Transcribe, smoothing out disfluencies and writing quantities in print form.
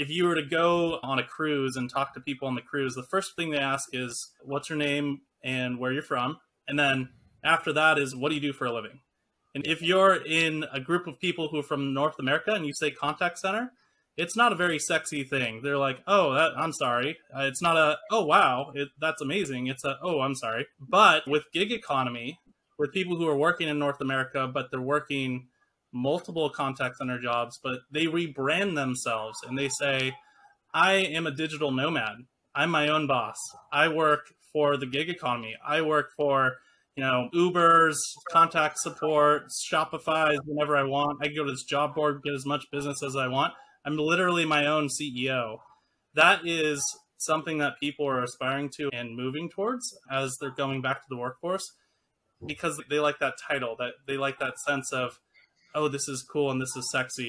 if you were to go on a cruise and talk to people on the cruise, the first thing they ask is, what's your name and where you're from? And then after that is, what do you do for a living? And if you're in a group of people who are from North America and you say contact center, it's not a very sexy thing. They're like, oh, I'm sorry. It's not a, oh, wow, that's amazing. It's a, oh, I'm sorry. But with gig economy, with people who are working in North America, but they're working multiple contact center jobs, but they rebrand themselves and they say, I am a digital nomad. I'm my own boss. I work for the gig economy. I work for, you know, Uber's contact support, Shopify's whenever I want. I can go to this job board, get as much business as I want. I'm literally my own CEO. That is something that people are aspiring to and moving towards as they're going back to the workforce, because they like that title, that they like that sense of, oh, this is cool and this is sexy.